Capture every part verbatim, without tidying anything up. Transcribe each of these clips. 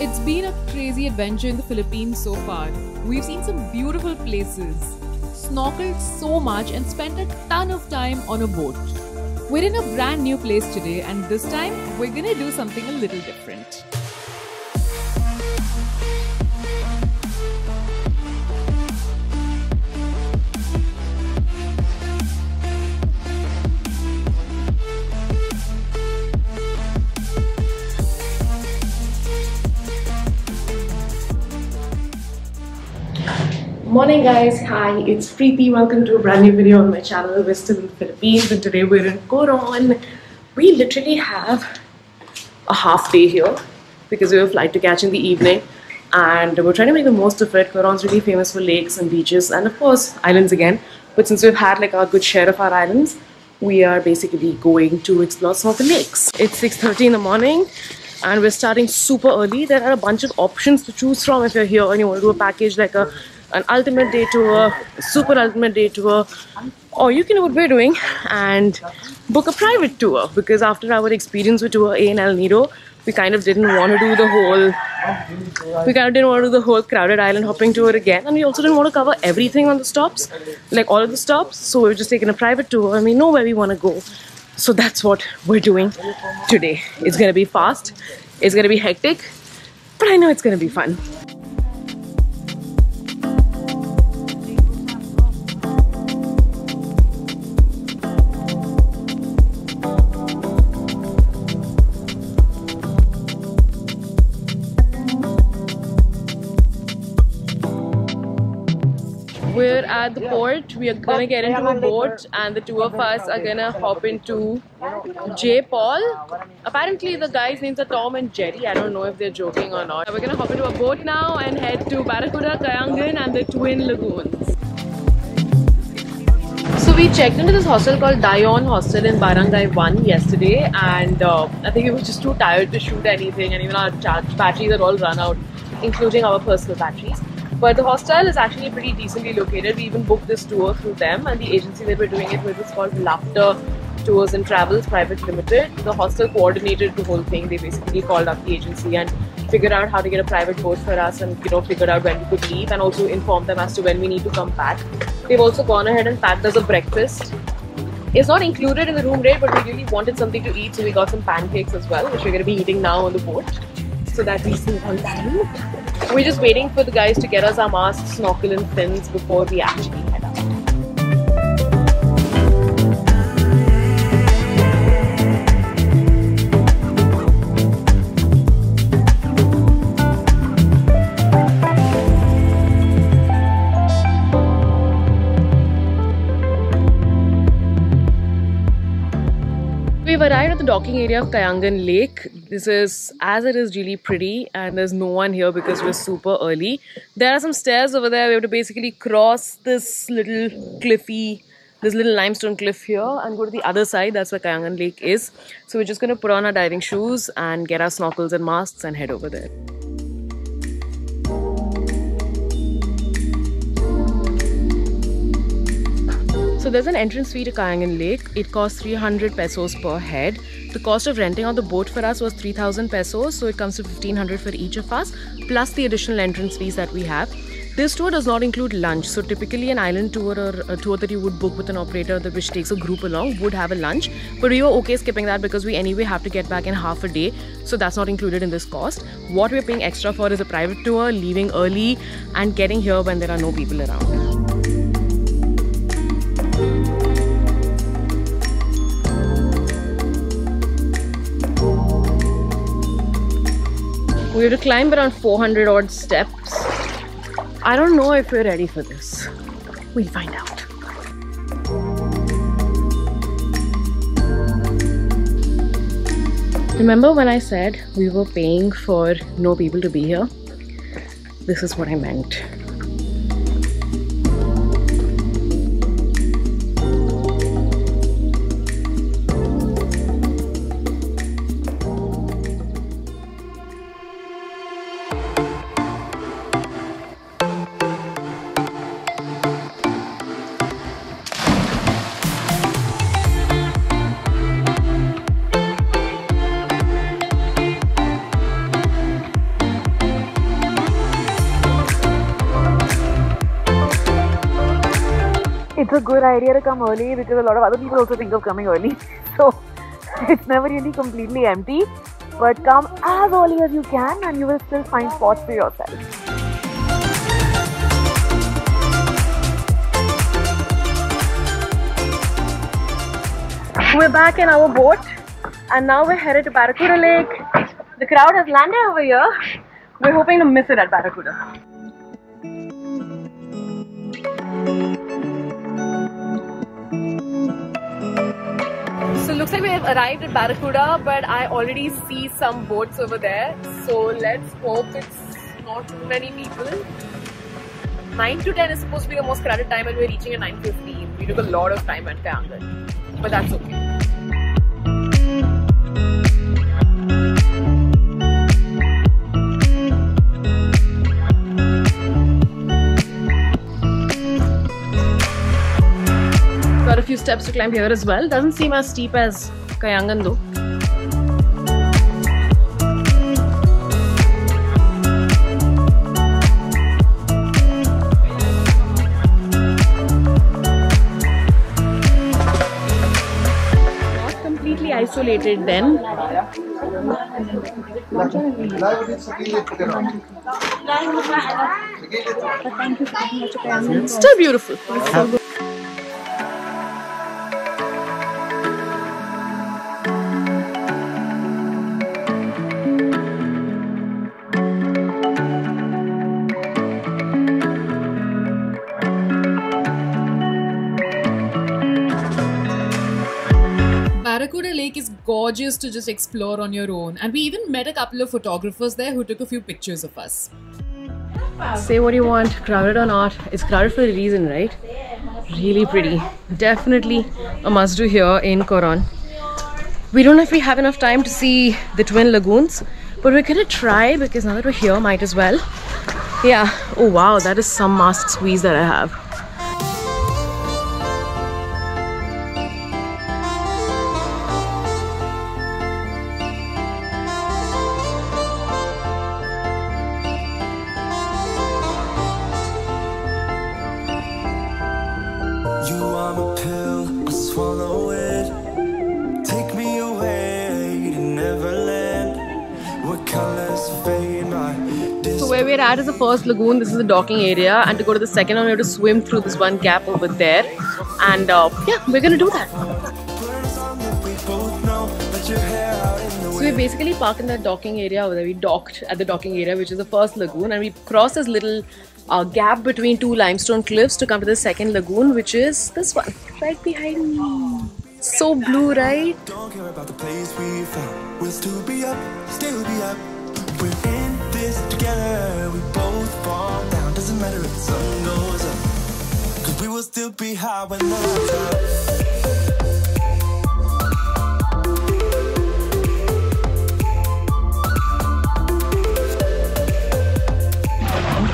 It's been a crazy adventure in the Philippines so far. We've seen some beautiful places, snorkeled so much and spent a ton of time on a boat. We're in a brand new place today and this time we're gonna do something a little different. Morning guys, hi, it's Preethi. Welcome to a brand new video on my channel. We're still in the Philippines and today we're in Coron. We literally have a half day here because we have a flight to catch in the evening and we're trying to make the most of it. Coron's really famous for lakes and beaches and of course islands again. But since we've had like our good share of our islands, we are basically going to explore some of the lakes. It's six thirty in the morning and we're starting super early. There are a bunch of options to choose from if you're here and you want to do a package like a an ultimate day tour, a super ultimate day tour, or you can do what we're doing and book a private tour, because after our experience with tour A in El Nido, we kind of didn't want to do the whole we kind of didn't want to do the whole crowded island hopping tour again, and we also didn't want to cover everything on the stops, like all of the stops, so we've just taken a private tour and we know where we want to go. So that's what we're doing today. It's gonna be fast, it's gonna be hectic, but I know it's gonna be fun. We're at the port, we are gonna get into a boat and the two of us are gonna hop into J. Paul. Apparently the guys' names are Tom and Jerry, I don't know if they're joking or not. We're gonna hop into a boat now and head to Barracuda, Kayangan and the Twin Lagoons. So we checked into this hostel called Dayon Hostel in Barangay One yesterday and uh, I think we were just too tired to shoot anything, and even our charge batteries are all run out, including our personal batteries. But the hostel is actually pretty decently located. We even booked this tour through them, and the agency that we're doing it with is called Laughter Tours and Travels Private Limited. The hostel coordinated the whole thing. They basically called up the agency and figured out how to get a private boat for us, and you know, figured out when we could leave and also informed them as to when we need to come back. They've also gone ahead and packed us a breakfast. It's not included in the room rate, but we really wanted something to eat, so we got some pancakes as well, which we're going to be eating now on the boat, so that we save on time. We're just waiting for the guys to get us our masks, snorkel and fins before we actually head out. We've arrived at the docking area of Kayangan Lake. This is, as it is, really pretty and there's no one here because we're super early. There are some stairs over there. We have to basically cross this little cliffy, this little limestone cliff here and go to the other side. That's where Kayangan Lake is. So we're just going to put on our diving shoes and get our snorkels and masks and head over there. So there's an entrance fee to Kayangan Lake. It costs three hundred pesos per head. The cost of renting out the boat for us was three thousand pesos, so it comes to fifteen hundred for each of us, plus the additional entrance fees that we have. This tour does not include lunch, so typically an island tour or a tour that you would book with an operator that which takes a group along would have a lunch, but we were okay skipping that because we anyway have to get back in half a day, so that's not included in this cost. What we're paying extra for is a private tour, leaving early and getting here when there are no people around. We have to climb around four hundred odd steps. I don't know if we're ready for this. We'll find out. Remember when I said we were paying for no people to be here? This is what I meant. it's a good idea to come early because a lot of other people also think of coming early. So it's never really completely empty. But come as early as you can and you will still find spots for yourself. We're back in our boat and now we're headed to Barracuda Lake. The crowd has landed over here. We're hoping to miss it at Barracuda. So looks like we have arrived at Barracuda, but I already see some boats over there. So let's hope it's not too many people. nine to ten is supposed to be the most crowded time and we're reaching at nine fifteen. We took a lot of time at Kayangan, but that's okay. Got a few steps to climb here as well. Doesn't seem as steep as Kayangan though. Isolated then. Still beautiful. Yeah. Barracuda Lake is gorgeous to just explore on your own, and we even met a couple of photographers there who took a few pictures of us. Say what you want, crowded or not, it's crowded for a reason, right? Really pretty. Definitely a must do here in Coron. We don't know if we have enough time to see the Twin Lagoons, but we're gonna try because now that we're here, might as well. Yeah, oh wow, that is some mask squeeze that I have. That is the first lagoon. This is the docking area, and to go to the second one we have to swim through this one gap over there, and uh, yeah, we're gonna do that. So we basically parked in that docking area over there. We docked at the docking area, which is the first lagoon, and we crossed this little uh, gap between two limestone cliffs to come to the second lagoon, which is this one right behind me. So blue, right? Don't care about the place we found. We'll still be up, still be up. We're in this together, we both fall down. Doesn't matter if the sun goes up, cause we will still be high when the lights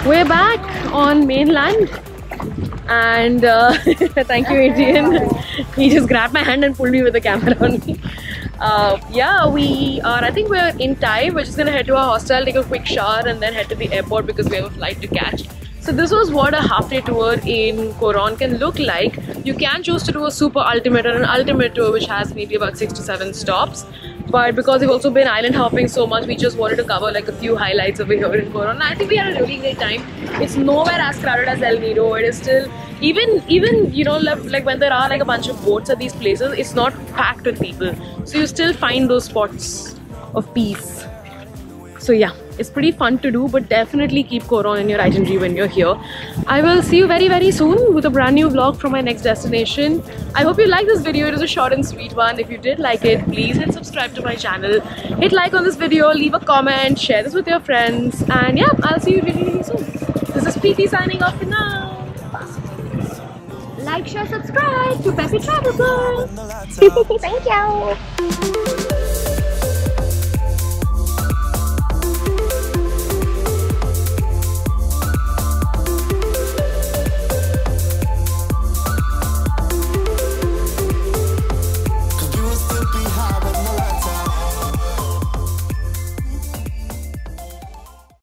out. We're back on mainland and uh, thank you Adrian. He just grabbed my hand and pulled me with the camera on me. Uh, yeah, we are, I think we're in time. We're just gonna head to our hostel, take a quick shower and then head to the airport because we have a flight to catch. So this was what a half-day tour in Coron can look like. You can choose to do a super ultimate or an ultimate tour which has maybe about six to seven stops. But because we've also been island hopping so much, we just wanted to cover like a few highlights over here in Coron. I think we had a really great time. It's nowhere as crowded as El Nido. It is still, even, even you know, like, like when there are like a bunch of boats at these places, it's not packed with people. So you still find those spots of peace. So yeah, it's pretty fun to do, but definitely keep Coron in your itinerary when you're here. I will see you very very soon with a brand new vlog from my next destination. I hope you liked this video. It was a short and sweet one. If you did like it, please hit subscribe to my channel. Hit like on this video, leave a comment, share this with your friends, and yeah, I'll see you really really soon. This is Preethi signing off for now. Like, share, subscribe to Peppy Travel Girls. Thank you.